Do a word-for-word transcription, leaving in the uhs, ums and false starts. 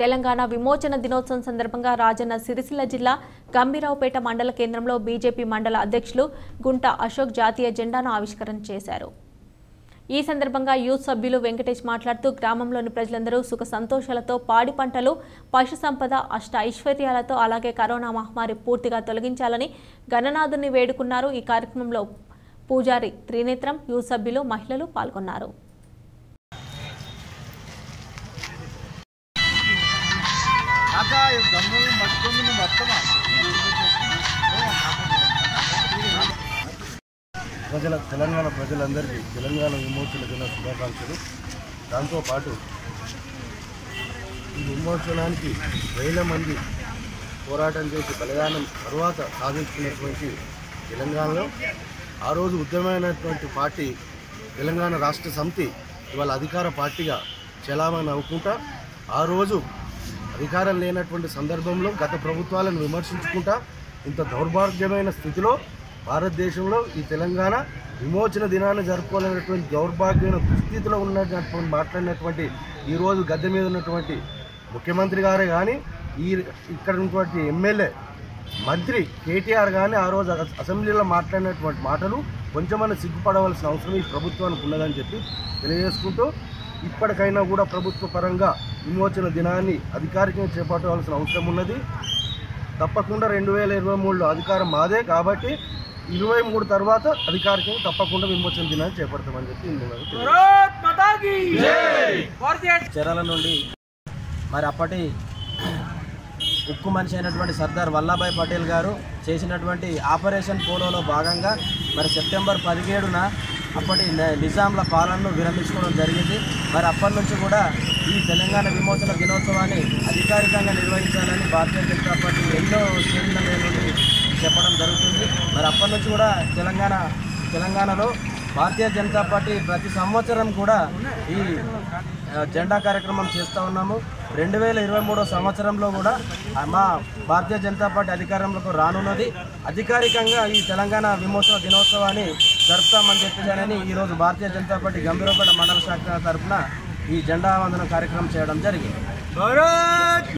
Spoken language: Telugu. తెలంగాణ విమోచన దినోత్సవం సందర్భంగా రాజన్న సిరిసిల్ల జిల్లా గంభీరావుపేట మండల కేంద్రంలో బీజేపీ మండల అధ్యక్షులు గుంట అశోక్ జాతీయ జెండాను ఆవిష్కరణ చేశారు। ఈ సందర్భంగా యూత్ సభ్యులు వెంకటేష్ మాట్లాడుతూ గ్రామంలోని ప్రజలందరూ సుఖ సంతోషాలతో పాడి పంటలు పశు సంపద అష్ట ఐశ్వర్యాలతో అలాగే కరోనా మహమ్మారి పూర్తిగా తొలగించాలని గణనాథుని వేడుకున్నారు। ఈ కార్యక్రమంలో పూజారి త్రినేత్రం యూత్ సభ్యులు మహిళలు పాల్గొన్నారు। ప్రజల తెలంగాణ ప్రజలందరికీ తెలంగాణ విమోచన దిన శుభాకాంక్షలు। దాంతోపాటు ఈ విమోచనానికి వేల మంది పోరాటం చేసి బలిదానం తర్వాత సాధించినటువంటి తెలంగాణలో ఆ రోజు ఉద్యమైనటువంటి పార్టీ తెలంగాణ రాష్ట్ర సమితి ఇవాళ అధికార పార్టీగా చలామణి అవుకుంటా ఆ రోజు అధికారం లేనటువంటి సందర్భంలో గత ప్రభుత్వాలను విమర్శించుకుంటా ఇంత దౌర్భాగ్యమైన స్థితిలో భారతదేశంలో ఈ తెలంగాణ విమోచన దినాన్ని జరుపుకోలేనటువంటి దౌర్భాగ్యమైన దుస్థితిలో ఉన్నటువంటి మాట్లాడినటువంటి ఈరోజు గద్దె మీద ఉన్నటువంటి ముఖ్యమంత్రి గారే కానీ ఈ ఇక్కడ ఉన్నటువంటి ఎమ్మెల్యే మంత్రి కేటీఆర్ కానీ ఆ రోజు అసెంబ్లీలో మాట్లాడినటువంటి మాటలు కొంచెమైనా సిగ్గుపడవలసిన అవసరం ఈ ప్రభుత్వానికి ఉన్నదని చెప్పి తెలియజేసుకుంటూ ఇప్పటికైనా కూడా ప్రభుత్వ పరంగా విమోచన దినాన్ని అధికారికంగా చేపట్టవలసిన అవసరం ఉన్నది। తప్పకుండా రెండు వేల ఇరవై మూడులో అధికారం మాదే కాబట్టి ఇరవై మూడు తర్వాత అధికారికంగా తప్పకుండా విమోచన దినాన్ని చేపడతామని చెప్పి చీరాల నుండి మరి అప్పటి ఉక్కు మనిషి అయినటువంటి సర్దార్ వల్లభాయ్ పటేల్ గారు చేసినటువంటి ఆపరేషన్ పోలోలో భాగంగా మరి సెప్టెంబర్ పదిహేడున అప్పటి నిజాంల పాలనను విరమించుకోవడం జరిగింది। మరి అప్పటి నుంచి కూడా ఈ తెలంగాణ విమోచన దినోత్సవాన్ని అధికారికంగా నిర్వహించాలని భారతీయ జనతా పార్టీ ఎన్నో కేంద్రాల నుండి చెప్పడం జరుగుతుంది। మరి అప్పటి నుంచి కూడా తెలంగాణ తెలంగాణలో భారతీయ జనతా పార్టీ ప్రతి సంవత్సరం కూడా ఈ జెండా కార్యక్రమం చేస్తూ ఉన్నాము। రెండు వేల ఇరవై మూడో సంవత్సరంలో కూడా మా భారతీయ జనతా పార్టీ అధికారంలోకి రానున్నది। అధికారికంగా ఈ తెలంగాణ విమోచన దినోత్సవాన్ని జరుపుతామని చెప్పేదానని ఈరోజు భారతీయ జనతా పార్టీ గంభీరావుపేట మండల శాఖ తరఫున ఈ జెండా వందన కార్యక్రమం చేయడం జరిగింది।